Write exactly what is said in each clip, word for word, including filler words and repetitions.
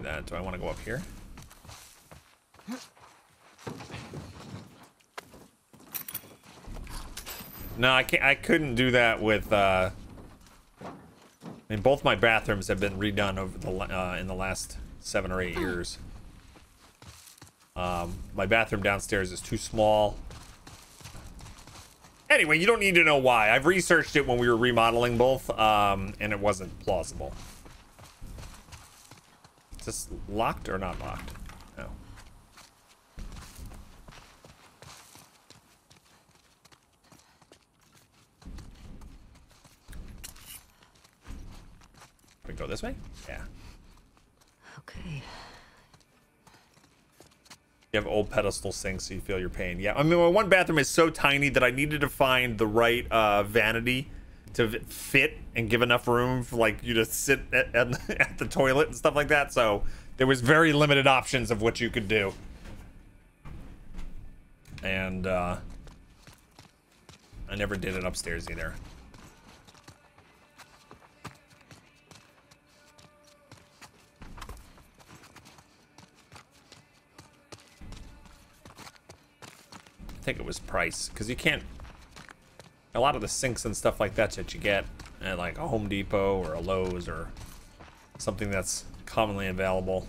do that. Do I want to go up here? No, I can't. I couldn't do that with. Uh, I mean, both my bathrooms have been redone over the uh, in the last seven or eight years. Um, my bathroom downstairs is too small. Anyway, you don't need to know why. I've researched it when we were remodeling both, um, and it wasn't plausible. Is this locked or not locked? No. Can we go this way? Yeah. Okay. You have old pedestal sinks, so you feel your pain. Yeah, I mean, my one bathroom is so tiny that I needed to find the right uh, vanity to fit and give enough room for like you to sit at, at, at the toilet and stuff like that. So there was very limited options of what you could do. And uh, I never did it upstairs either. I think it was price, because you can't, a lot of the sinks and stuff like that that you get at like a Home Depot or a Lowe's or something that's commonly available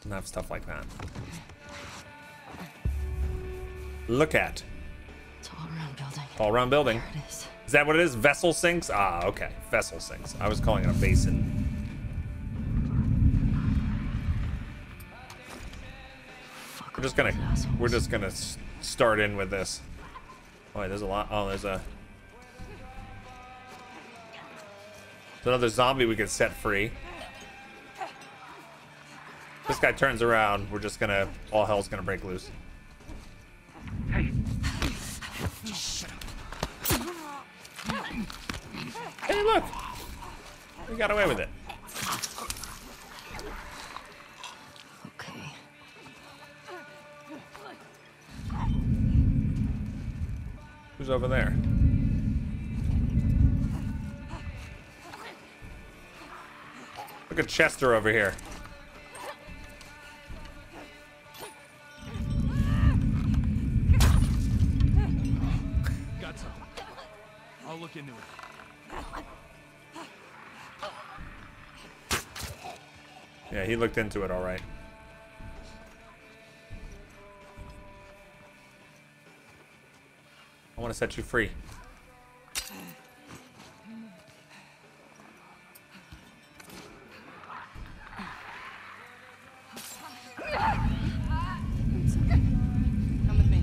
doesn't have stuff like that. Look at tall round building. Tall round building. There it is. Is that what it is? Vessel sinks? Ah, okay, vessel sinks. I was calling it a basin. We're just gonna, we're just gonna start in with this. Oh, there's a lot. Oh, there's a, there's another zombie we could set free. If this guy turns around, we're just gonna, all hell's gonna break loose. Hey. Hey, look, we got away with it. Who's over there? Look at Chester over here. Got some. I'll look into it. Yeah, he looked into it all right. I want to set you free. Come with me.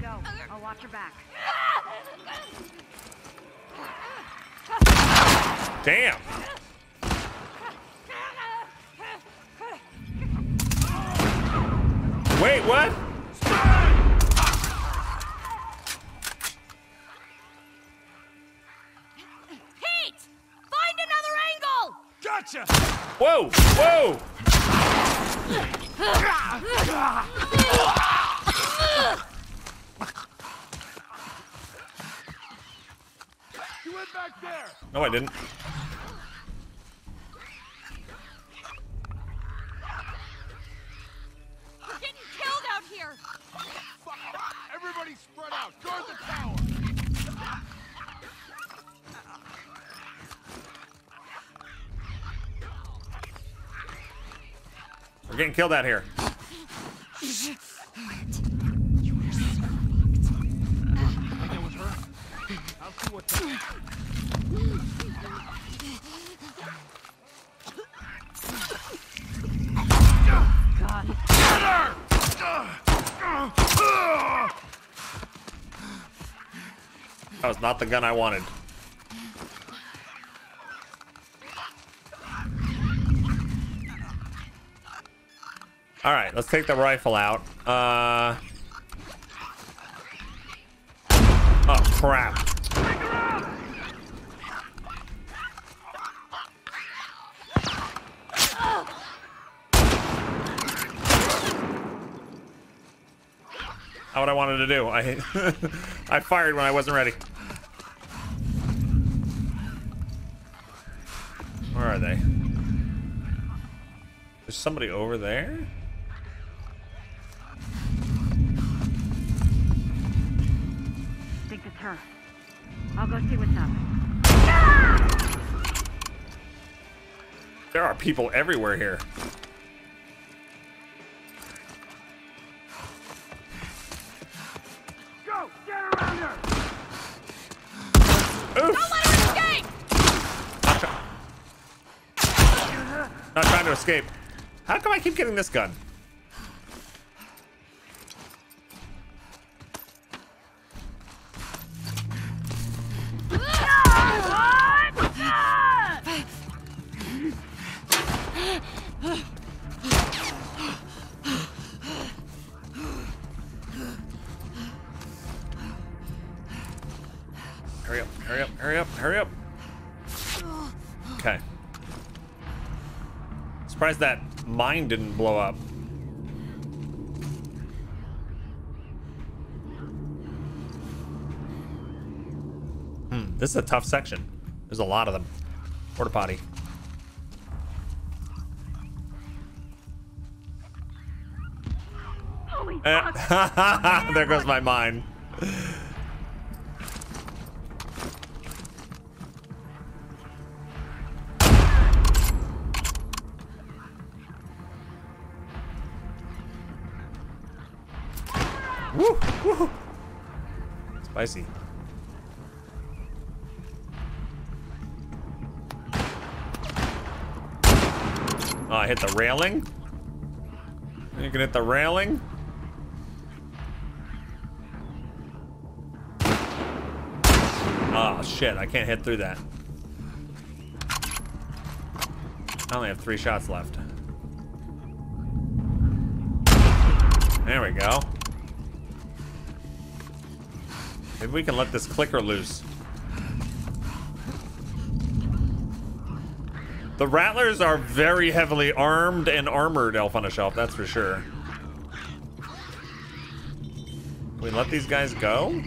Go. I'll watch your back. Damn. Wait, what? Whoa! Whoa! You went back there. No, I didn't. We're getting killed out here. Everybody spread out. Guard the tower. We're getting killed out here. That was not the gun I wanted. All right, let's take the rifle out. Uh... Oh, crap. Not what I wanted to do. I, I fired when I wasn't ready. Where are they? There's somebody over there? I think it's her. I'll go see what's up. Ah! There are people everywhere here. Go! Get around her! Oof. Don't let her escape! Not trying to escape. How come I keep getting this gun? Hurry up, hurry up, hurry up, hurry up. Okay. Surprised that mine didn't blow up. Hmm, this is a tough section. There's a lot of them. Porta potty. Holy uh, there goes my mine. Woo, woo. Spicy. Oh, I hit the railing? You can hit the railing? Oh, shit. I can't hit through that. I only have three shots left. There we go. Maybe we can let this clicker loose. The Rattlers are very heavily armed and armored, Elf on a Shelf, that's for sure. Can we let these guys go?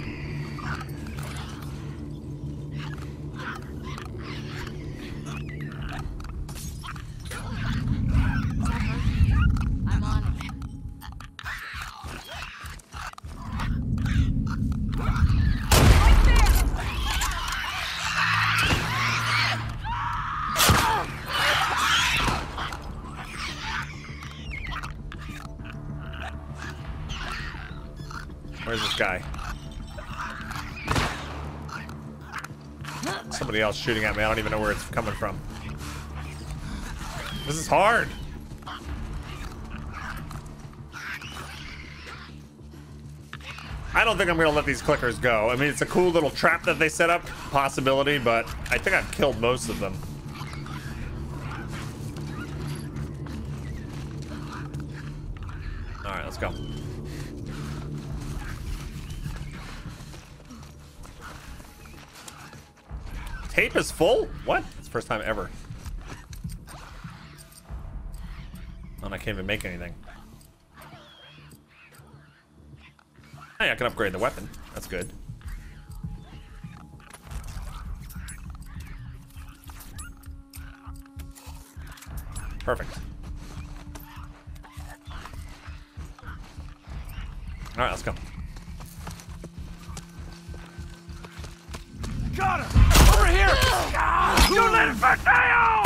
Where's this guy? Somebody else shooting at me. I don't even know where it's coming from. This is hard. I don't think I'm going to let these clickers go. I mean, it's a cool little trap that they set up. Possibility, but I think I've killed most of them. Alright, let's go. Tape is full? What? It's the first time ever. And I can't even make anything. Hey, I can upgrade the weapon. That's good. Perfect. Alright, let's go. Got him! Over here! Ah, you little fatale!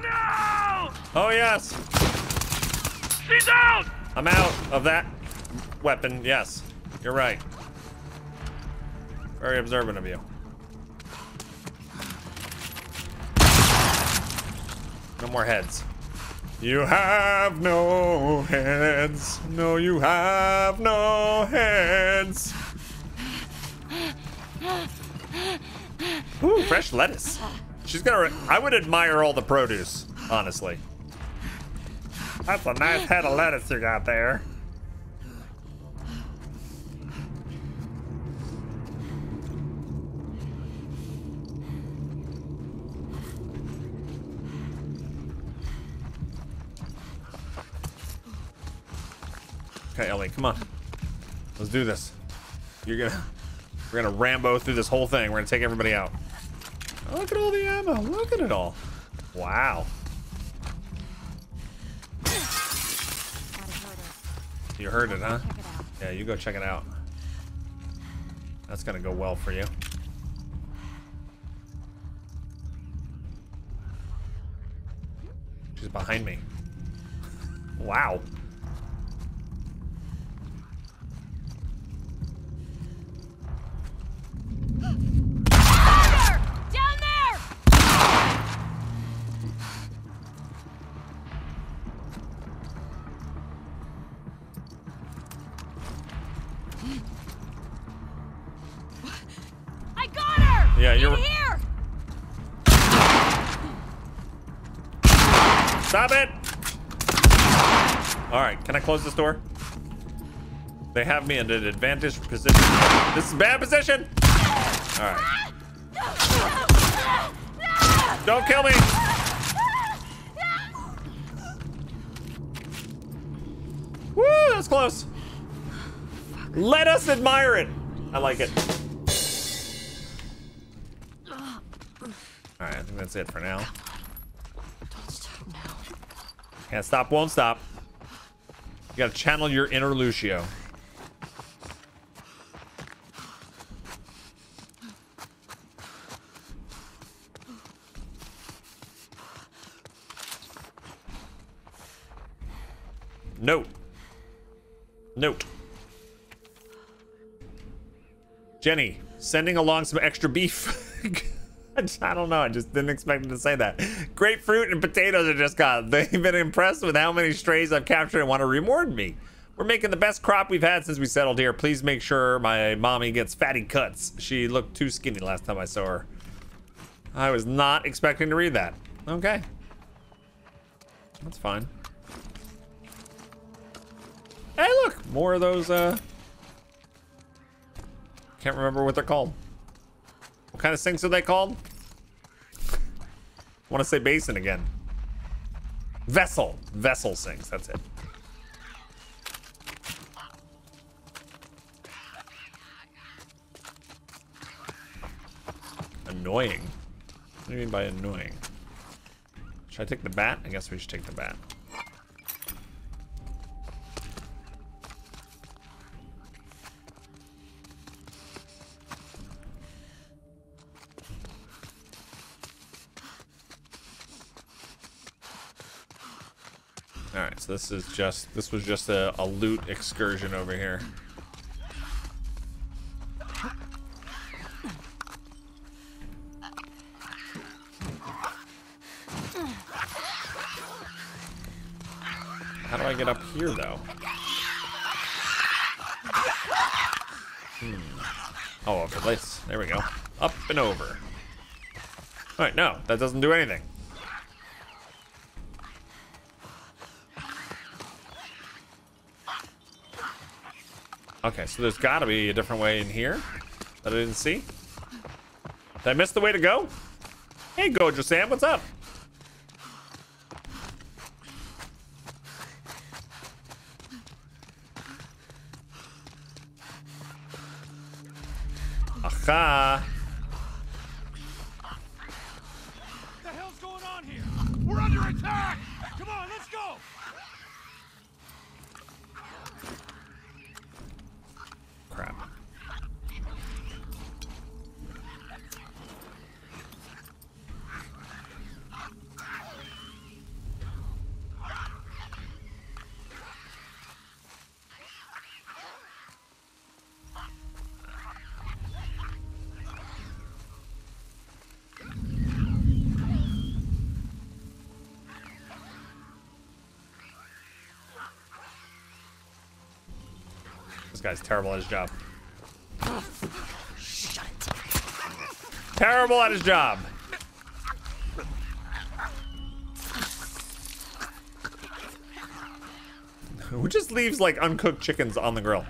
No, no! Oh, yes! She's out! I'm out of that weapon, yes. You're right. Very observant of you. No more heads. You have no heads. No, you have no heads. Ooh, fresh lettuce. She's gonna. I would admire all the produce, honestly. That's a nice head of lettuce you got there. Okay, Ellie, come on. Let's do this. You're gonna We're gonna Rambo through this whole thing. We're gonna take everybody out. Oh, look at all the ammo. Look at it all. Wow. You heard it, huh? Yeah, you go check it out. That's gonna go well for you. She's behind me. Wow. Stop it! Alright, can I close this door? They have me in an advantage position. This is a bad position! Alright. Don't kill me! Woo, that was close. Let us admire it! I like it. Alright, I think that's it for now. Can't stop, won't stop. You gotta channel your inner Lucio. Note. Note. Jenny, sending along some extra beef. I don't know. I just didn't expect him to say that. Grapefruit and potatoes are just gone. They've been impressed with how many strays I've captured and want to reward me. We're making the best crop we've had since we settled here. Please make sure my mommy gets fatty cuts. She looked too skinny last time I saw her. I was not expecting to read that. Okay. That's fine. Hey, look. More of those, uh... can't remember what they're called. What kind of sinks are they called? I want to say basin again. Vessel. Vessel sinks. That's it. Annoying. What do you mean by annoying? Should I take the bat? I guess we should take the bat. So this is just, this was just a, a loot excursion over here. How do I get up here though? Hmm. Oh, over place. There we go. Up and over. All right, no, that doesn't do anything. Okay, so there's got to be a different way in here that I didn't see. Did I miss the way to go? Hey, Gojo Sam, what's up? Aha! What the hell's going on here? We're under attack! Come on, let's go! Crap. This guy's terrible at his job. Oh, shut it. Terrible at his job. Who just leaves like uncooked chickens on the grill?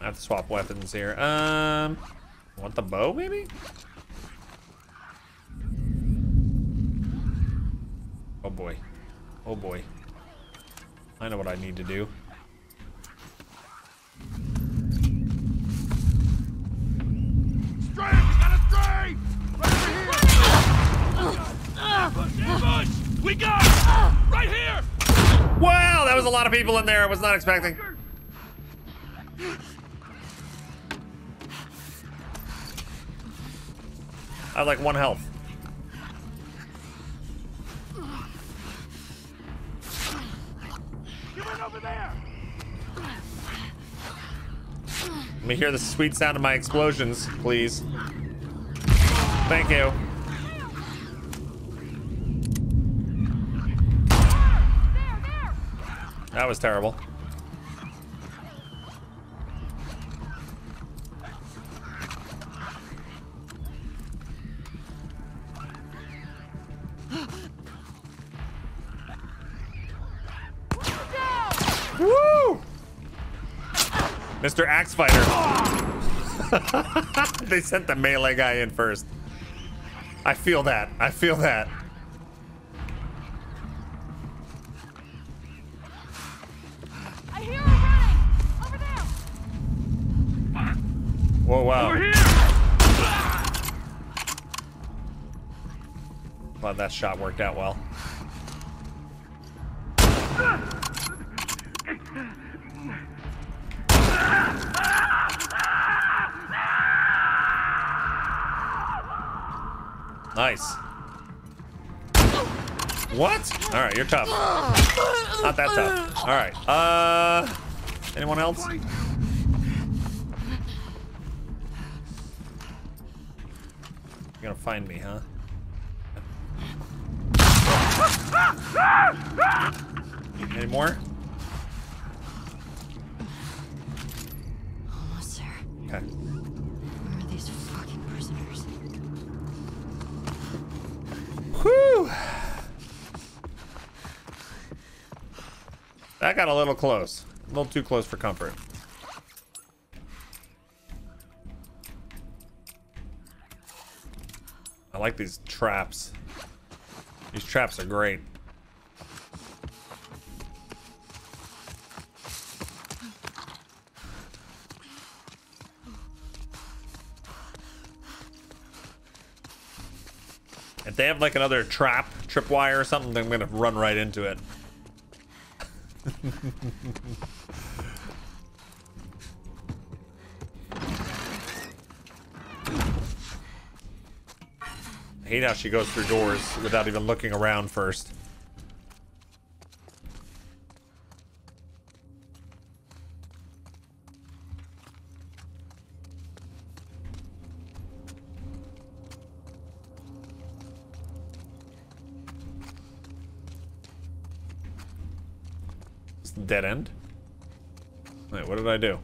I have to swap weapons here. Um. Want the bow, maybe? boy. Oh boy. I know what I need to do. We got it! Right here! Wow, that was a lot of people in there. I was not expecting. I have like one health. Get in over there! Let me hear the sweet sound of my explosions, please. Thank you. That was terrible. Woo! Mister Axe Fighter. They sent the melee guy in first. I feel that. I feel that. Whoa, wow. Over here. Glad that shot worked out well. Nice. What? All right, you're tough. Not that tough. All right. Uh, anyone else? You're gonna find me, huh? Any more? Almost there. Okay. Where are these fucking prisoners? Whew! That got a little close. A little too close for comfort. I like these traps. These traps are great. If they have like another trap, tripwire or something, then I'm gonna run right into it. I hate how she goes through doors without even looking around first. It's the dead end. Wait, what did I do?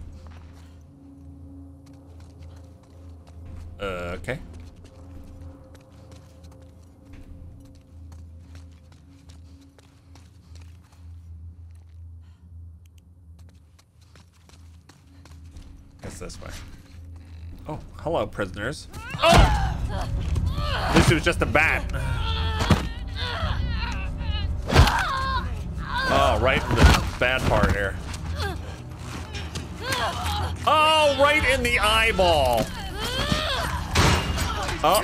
Uh, okay. This way. Oh, hello, prisoners. Oh! At least it was just a bat. Oh, right in the bad part here. Oh, right in the eyeball. Oh. I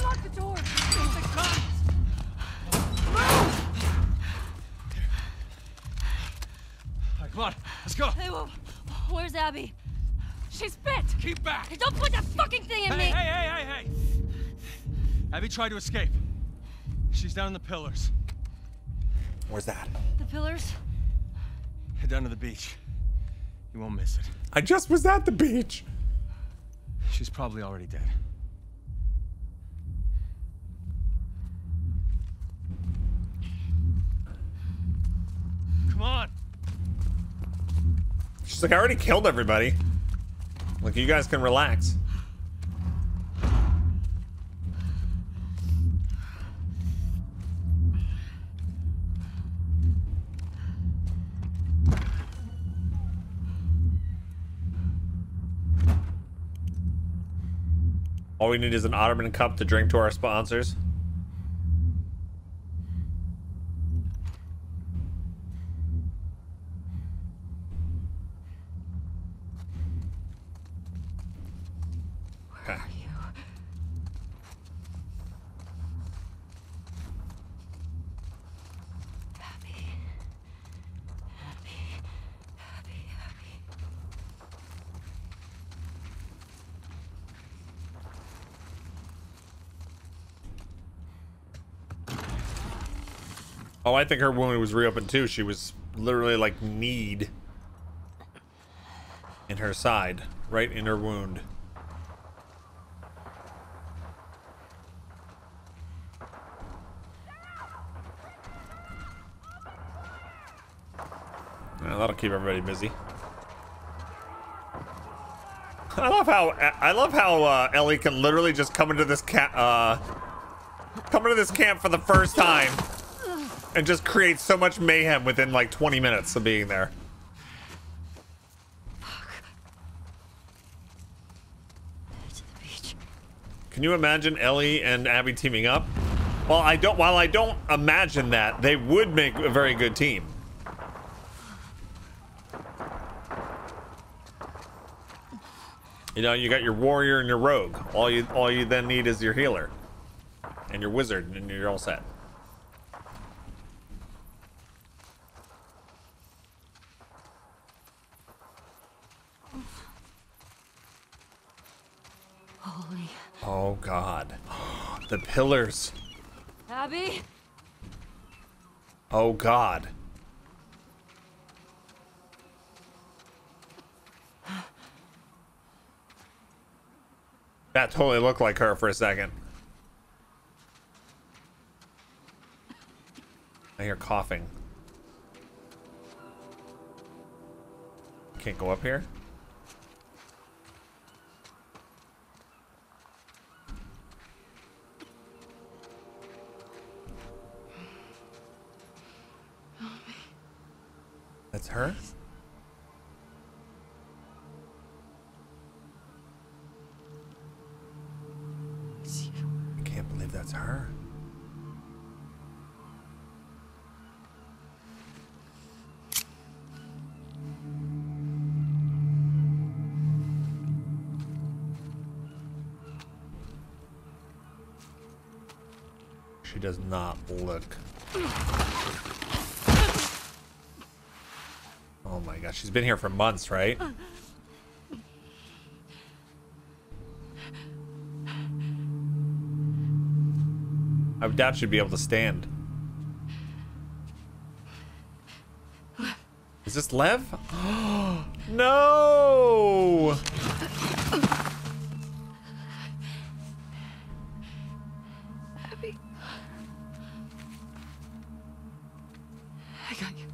locked the door. Come on, let's go. Hey, well, where's Abby? She's bit. Keep back. Hey, don't put that fucking thing in hey, me. Hey, hey, hey, hey. Abby tried to escape. She's down in the pillars. Where's that? The pillars? Head down to the beach. You won't miss it. I just was at the beach. She's probably already dead. Come on. She's like, I already killed everybody. Like, you guys can relax. All we need is an Ottoman cup to drink to our sponsors. Oh, I think her wound was reopened too. She was literally like kneed in her side, right in her wound. Yeah, that'll keep everybody busy. I love how I love how uh, Ellie can literally just come into this camp, uh, come into this camp for the first time. And just create so much mayhem within like twenty minutes of being there. Fuck. To the beach. Can you imagine Ellie and Abby teaming up? Well, I don't. While I don't imagine that, they would make a very good team. You know, you got your warrior and your rogue. All you, all you then need is your healer, and your wizard, and you're all set. Oh God, the pillars. Abby. Oh God. That totally looked like her for a second. I hear coughing. Can't go up here. That's her? It's you. I can't believe that's her. She does not look. Oh my gosh, she's been here for months, right? I doubt she'd be able to stand. Is this Lev? No! Abby. I got you.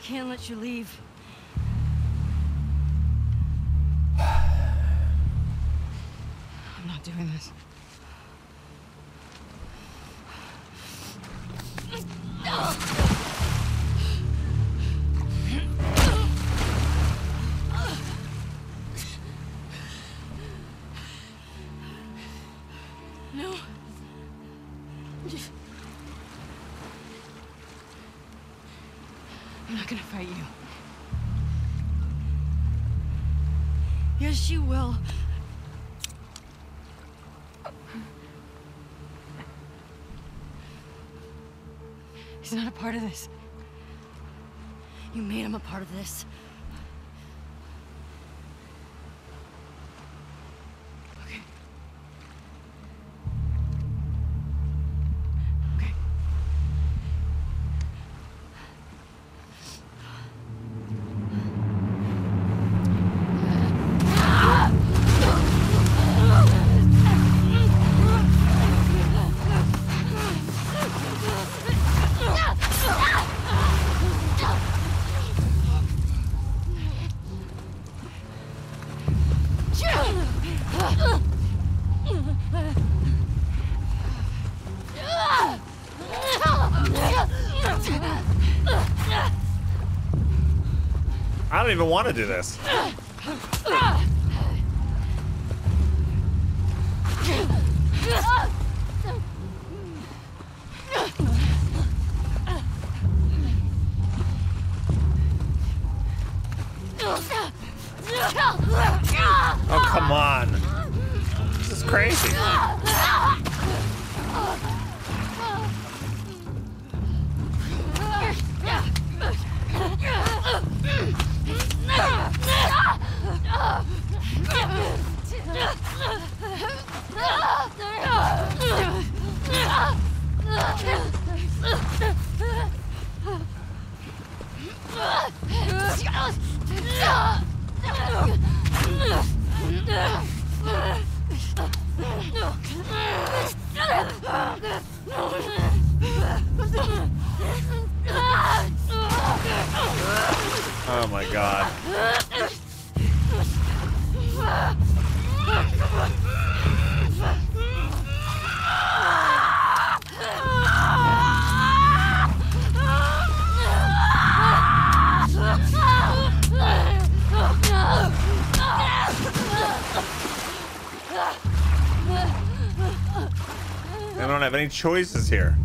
I can't let you leave. I'm not doing this. I'm not gonna fight you. Yes, you will. He's not a part of this. You made him a part of this. I don't even want to do this. Oh, come on. This is crazy. Oh my God. I don't have any choices here.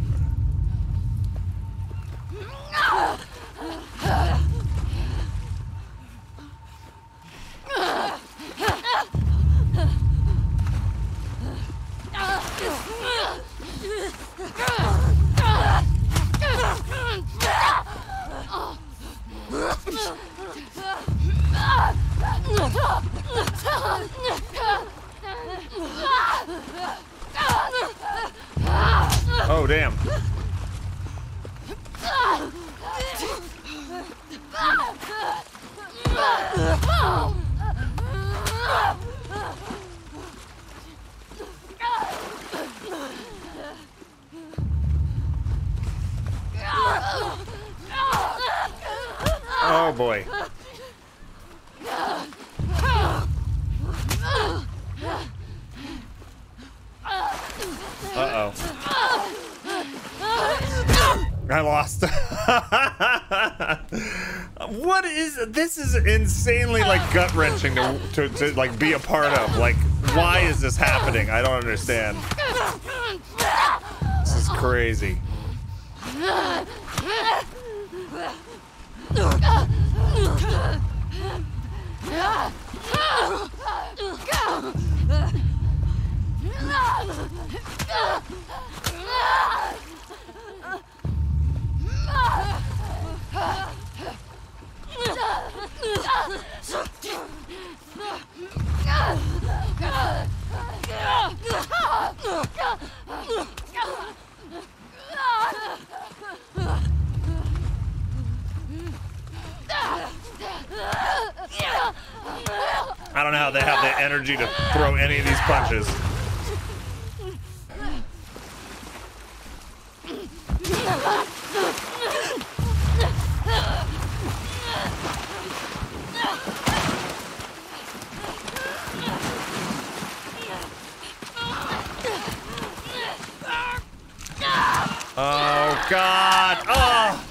Oh, damn. Oh, boy. I lost. What is this? Is insanely like gut wrenching to, to to like be a part of. Like, why is this happening? I don't understand. This is crazy. I don't know how they have the energy to throw any of these punches. Oh, God. Oh.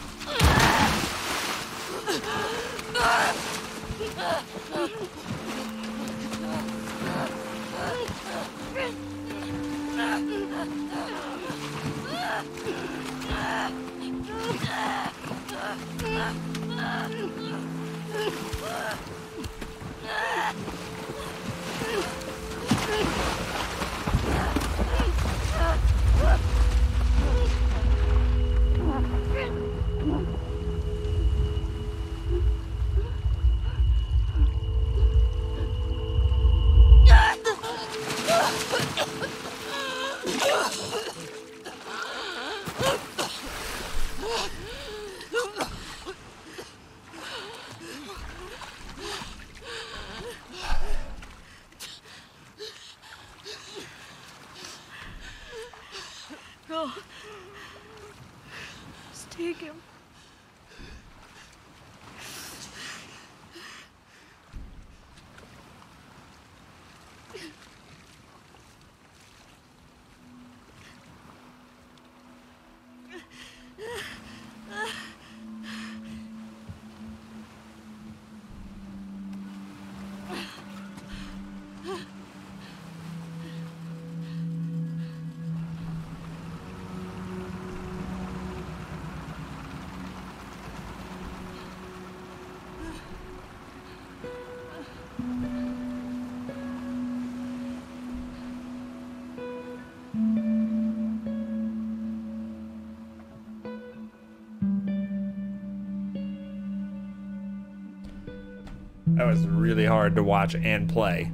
That was really hard to watch and play.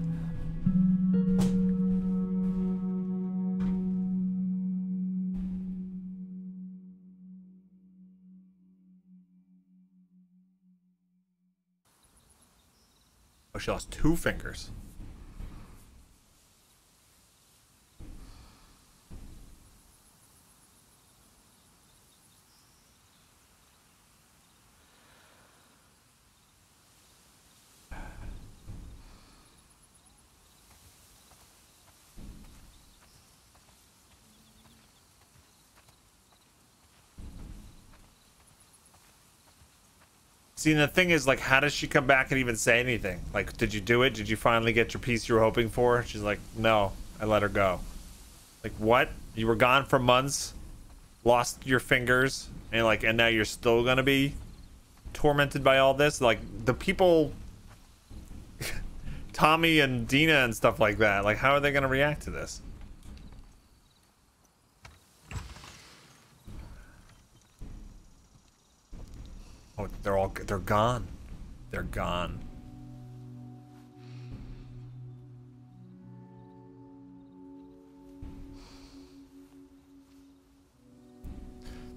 Oh, she lost two fingers. See, and the thing is, like, how does she come back and even say anything? Like, did you do it? Did you finally get your piece you were hoping for? She's like, no, I let her go. Like, what? You were gone for months, lost your fingers, and like, and now you're still gonna be tormented by all this? Like, the people, Tommy and Dina and stuff like that, like, how are they gonna react to this? Oh, they're all, they're gone. They're gone.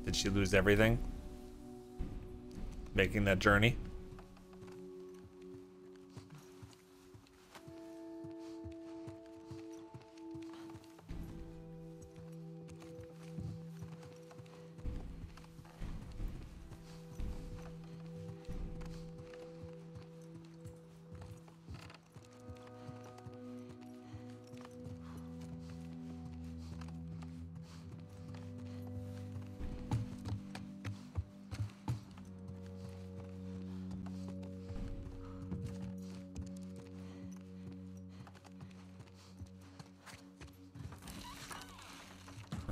Did she lose everything? Making that journey?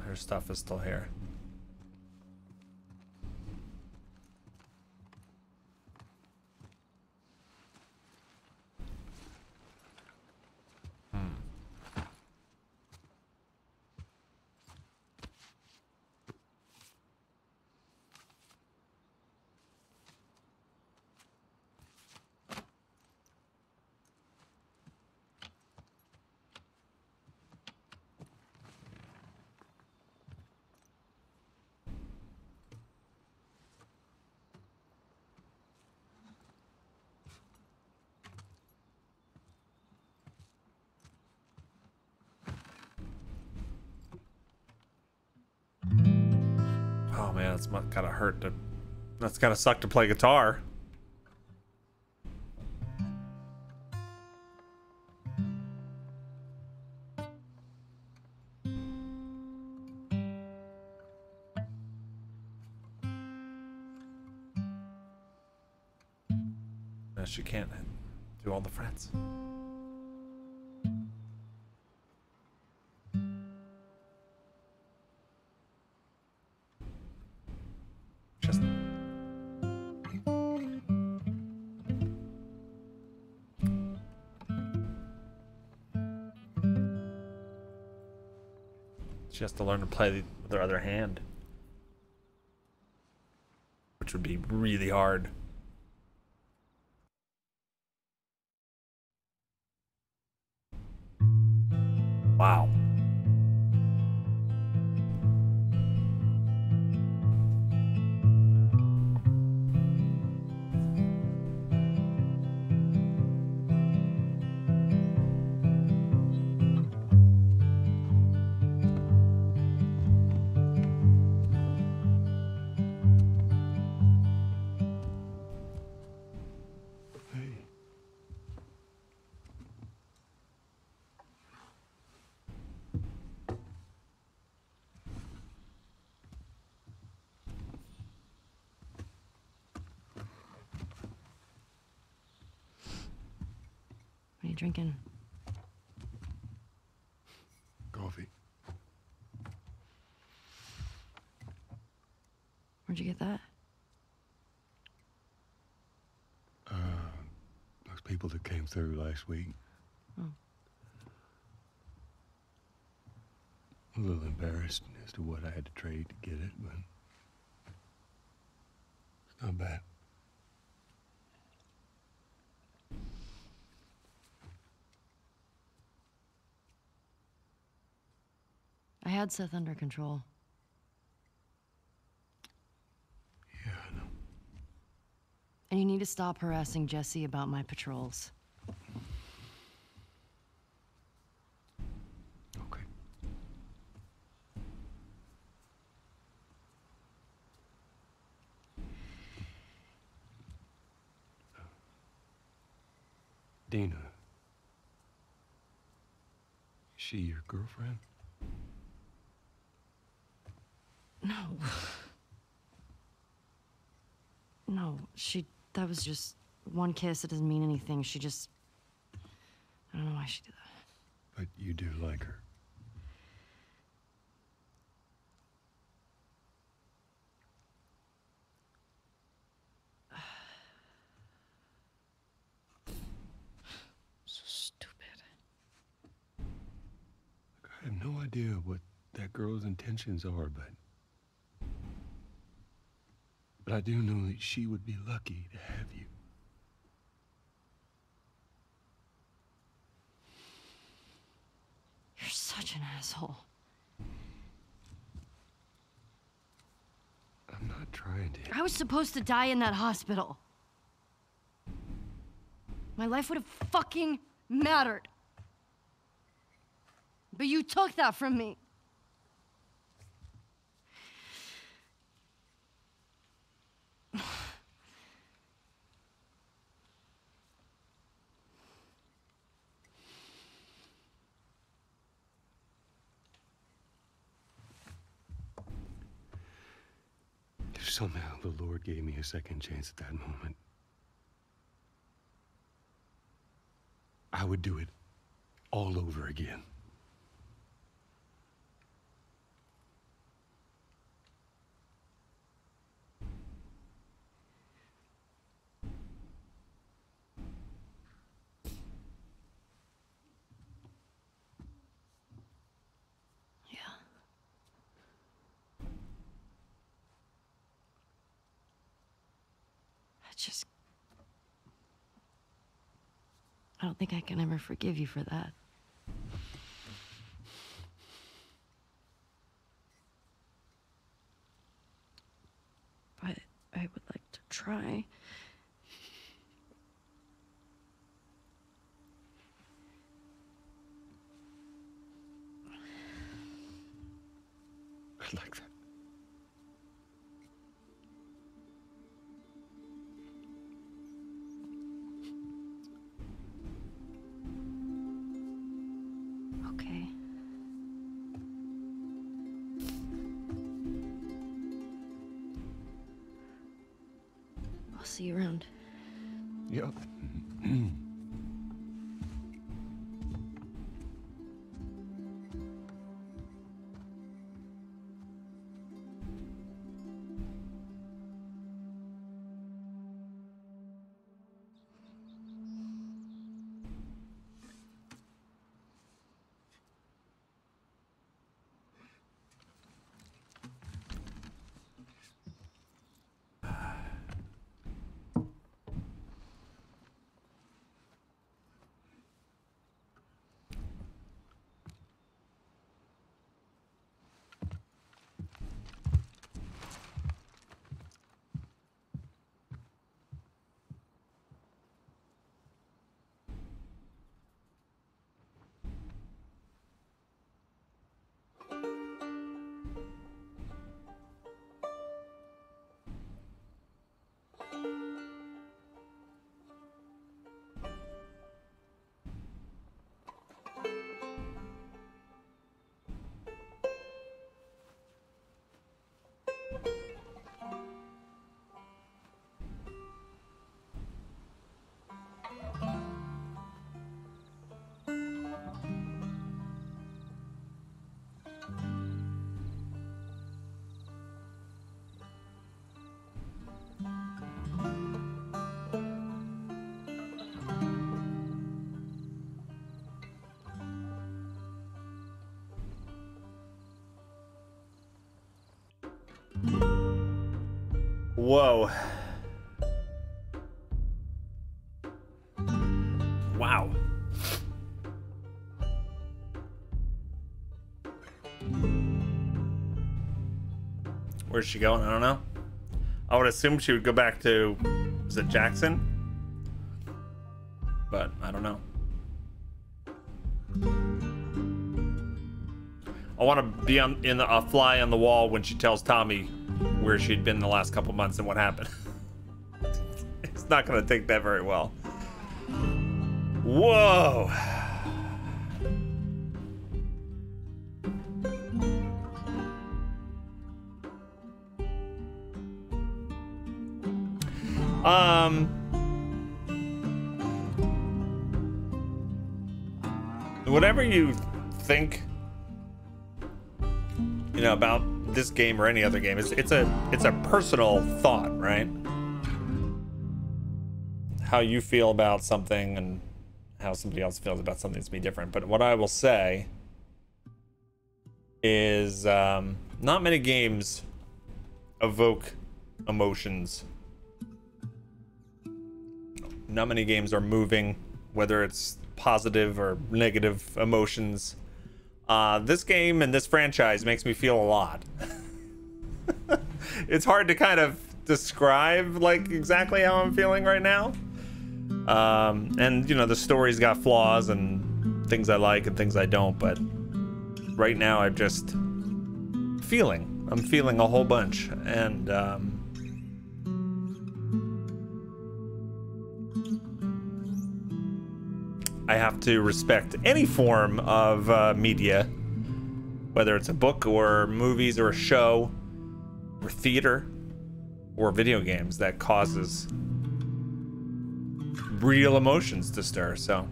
Her stuff is still here. Hmm. Oh man, it's gotta hurt to, that's gotta suck to play guitar. Now she can't do all the friends. Just she has to learn to play with her other hand, which would be really hard. Wow. Drinking coffee. Where'd you get that? Uh, those people that came through last week. Oh. A little embarrassed as to what I had to trade to get it, but it's not bad. I had Seth under control. Yeah, I know. And you need to stop harassing Jesse about my patrols. Okay. Uh, Dina. Is she your girlfriend? No. No, she... That was just one kiss. It doesn't mean anything. She just... I don't know why she did that. But you do like her. So stupid. Look, I have no idea what that girl's intentions are, but... But I do know that she would be lucky to have you. You're such an asshole. I'm not trying to... I was supposed to die in that hospital. My life would have fucking mattered. But you took that from me. Somehow the Lord gave me a second chance at that moment. I would do it all over again. Just, I don't think I can ever forgive you for that. But I would like to try. I'd like that. See you around. Yep. Whoa. Wow. Where's she going? I don't know. I would assume she would go back to, is it Jackson? But I don't know. I want to be on in the, a fly on the wall when she tells Tommy where she'd been the last couple months and what happened. It's not gonna take that very well. Whoa. Um whatever you think, you know, about this game or any other game, it's it's a it's a personal thought, right? How you feel about something and how somebody else feels about something is be different. But what I will say is, um, not many games evoke emotions. Not many games are moving, whether it's positive or negative emotions. Uh, this game and this franchise makes me feel a lot. It's hard to kind of describe like exactly how I'm feeling right now. Um, and you know, the story's got flaws and things I like and things I don't, but right now I'm just feeling, I'm feeling a whole bunch. And um, I have to respect any form of uh, media, whether it's a book or movies or a show or theater or video games, that causes real emotions to stir. So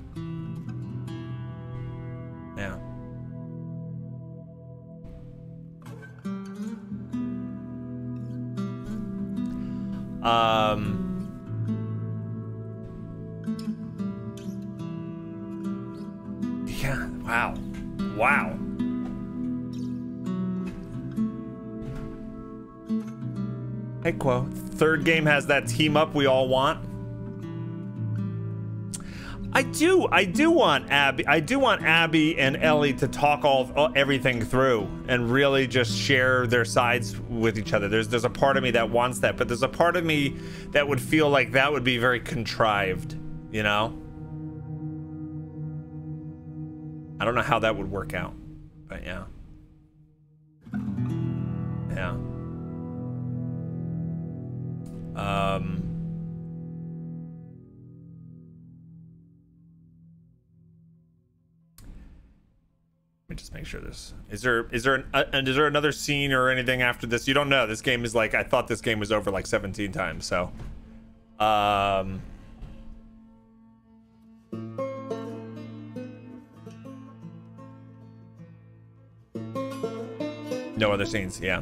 yeah. Um. Yeah, wow. Wow. Hey, Quo. Third game has that team up we all want. I do, I do want Abby, I do want Abby and Ellie to talk all everything through and really just share their sides with each other. There's there's a part of me that wants that, but there's a part of me that would feel like that would be very contrived, you know? I don't know how that would work out, but yeah. Yeah. Um. Let me just make sure this, is there, is there, an, uh, is there another scene or anything after this? You don't know. This game is like, I thought this game was over like seventeen times, so. Um. No other scenes, yeah.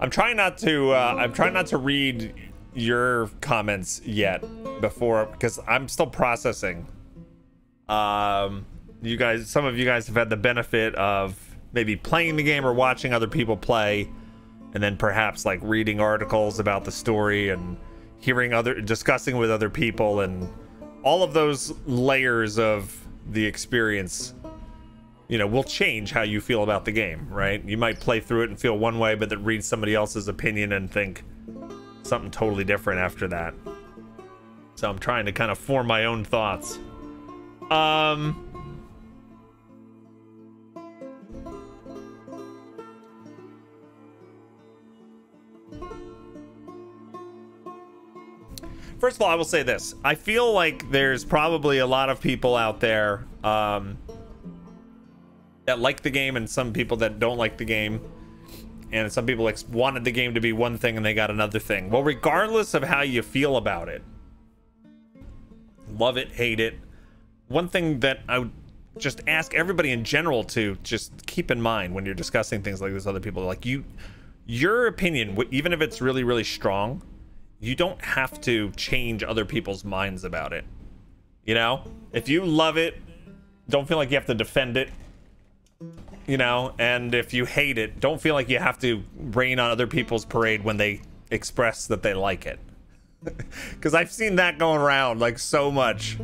I'm trying not to, uh, I'm trying not to read your comments yet before, because I'm still processing. Um, you guys, some of you guys have had the benefit of maybe playing the game or watching other people play, and then perhaps like reading articles about the story and hearing other, discussing with other people, and all of those layers of the experience, you know, will change how you feel about the game, right? You might play through it and feel one way, but then read somebody else's opinion and think something totally different after that. So I'm trying to kind of form my own thoughts. Um... First of all, I will say this. I feel like there's probably a lot of people out there um, that like the game and some people that don't like the game. And some people ex- wanted the game to be one thing and they got another thing. Well, regardless of how you feel about it, love it, hate it, one thing that I would just ask everybody in general to just keep in mind when you're discussing things like this, other people, like you, your opinion, even if it's really, really strong, you don't have to change other people's minds about it. You know, if you love it, don't feel like you have to defend it, you know, and if you hate it, don't feel like you have to rain on other people's parade when they express that they like it. Because I've seen that going around like so much,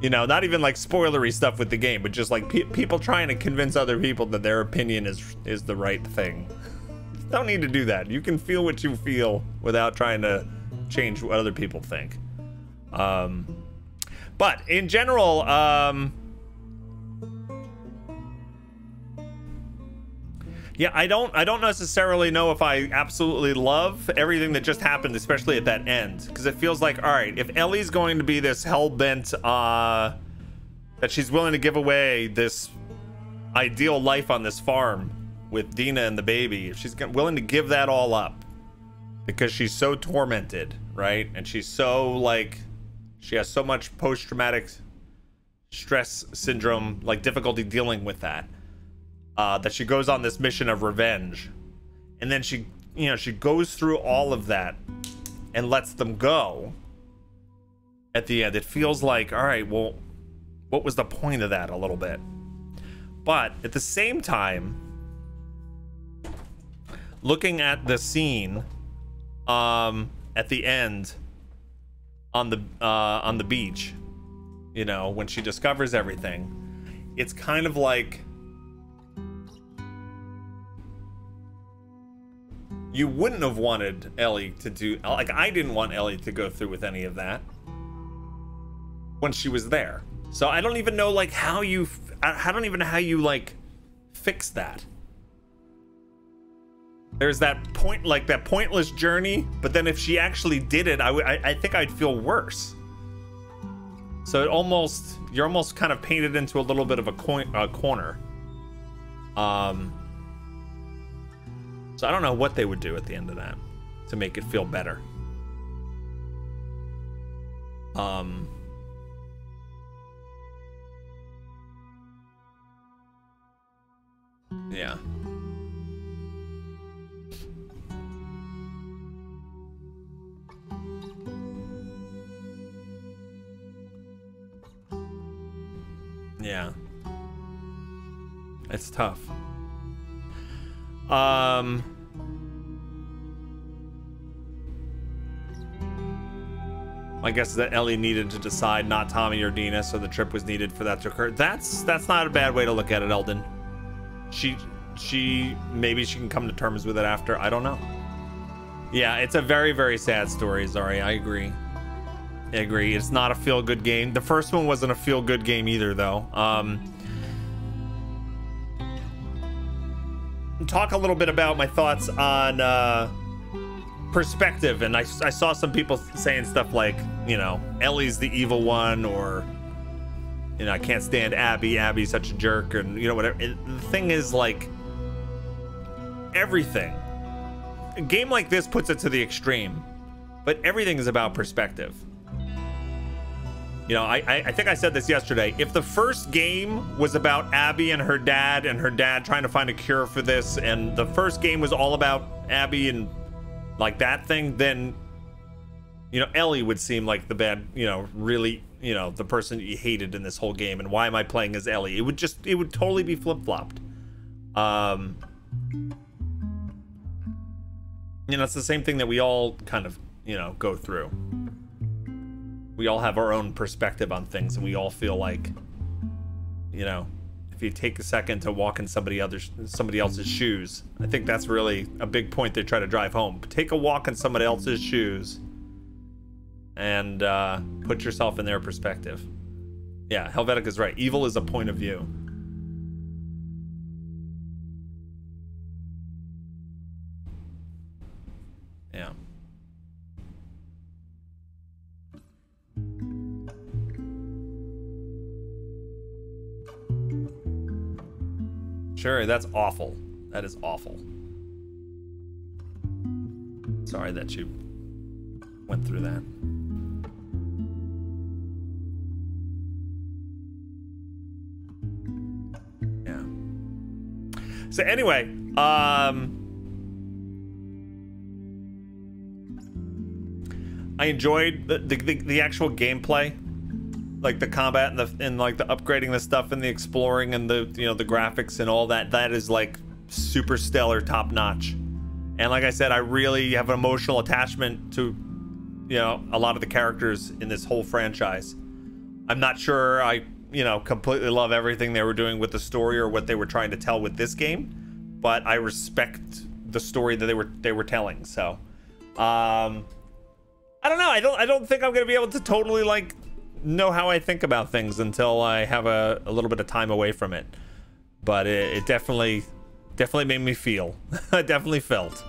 you know, not even like spoilery stuff with the game, but just like pe people trying to convince other people that their opinion is is the right thing. Don't need to do that. You can feel what you feel without trying to change what other people think. Um, but in general, um, yeah, I don't, I don't necessarily know if I absolutely love everything that just happened, especially at that end, because it feels like, all right, if Ellie's going to be this hell-bent, uh, that she's willing to give away this ideal life on this farm with Dina and the baby, if she's willing to give that all up because she's so tormented, right? And she's so like, she has so much post-traumatic stress syndrome, like difficulty dealing with that, uh, that she goes on this mission of revenge. And then she, you know, she goes through all of that and lets them go at the end. It feels like, all right, well, what was the point of that a little bit? But at the same time, looking at the scene um at the end on the uh on the beach, you know, when she discovers everything, it's kind of like you wouldn't have wanted Ellie to do, like I didn't want Ellie to go through with any of that when she was there. So I don't even know like how you I don't even know how you like fix that. There's that point, like that pointless journey, but then if she actually did it, I would, I, I think I'd feel worse. So it almost, you're almost kind of painted into a little bit of a coin, uh, corner. Um, so I don't know what they would do at the end of that to make it feel better. Um... Yeah. Yeah, it's tough. Um, I guess that Ellie needed to decide, not Tommy or Dina, so the trip was needed for that to occur. That's that's not a bad way to look at it, Eldon. She she maybe she can come to terms with it after. I don't know. Yeah, it's a very very sad story, Zari. I agree. I agree. It's not a feel-good game. The first one wasn't a feel-good game either, though. Um, talk a little bit about my thoughts on uh, perspective, and I, I saw some people saying stuff like, you know, Ellie's the evil one, or, you know, I can't stand Abby. Abby's such a jerk, and, you know, whatever. It, the thing is, like, everything. A game like this puts it to the extreme, but everything is about perspective. You know, I, I, I think I said this yesterday. If the first game was about Abby and her dad and her dad trying to find a cure for this, and the first game was all about Abby and like that thing, then, you know, Ellie would seem like the bad, you know, really, you know, the person you hated in this whole game. And why am I playing as Ellie? It would just, it would totally be flip-flopped. Um, you know, it's the same thing that we all kind of, you know, go through. We all have our own perspective on things, and we all feel like, you know, if you take a second to walk in somebody other's, somebody else's shoes, I think that's really a big point they try to drive home. Take a walk in somebody else's shoes and uh, put yourself in their perspective. Yeah, Helvetica's right. Evil is a point of view. Yeah. Sure, that's awful. That is awful. Sorry that you went through that. Yeah. So anyway, um... I enjoyed the, the, the, the actual gameplay. Like the combat and the and like the upgrading the stuff and the exploring and the, you know, the graphics and all that, that is like super stellar, top notch. And like I said, I really have an emotional attachment to, you know, a lot of the characters in this whole franchise. I'm not sure I, you know, completely love everything they were doing with the story or what they were trying to tell with this game, but I respect the story that they were they were telling. So, um, I don't know. I don't I don't think I'm gonna be able to totally like know how I think about things until I have a, a little bit of time away from it, but it, it definitely definitely made me feel. I definitely felt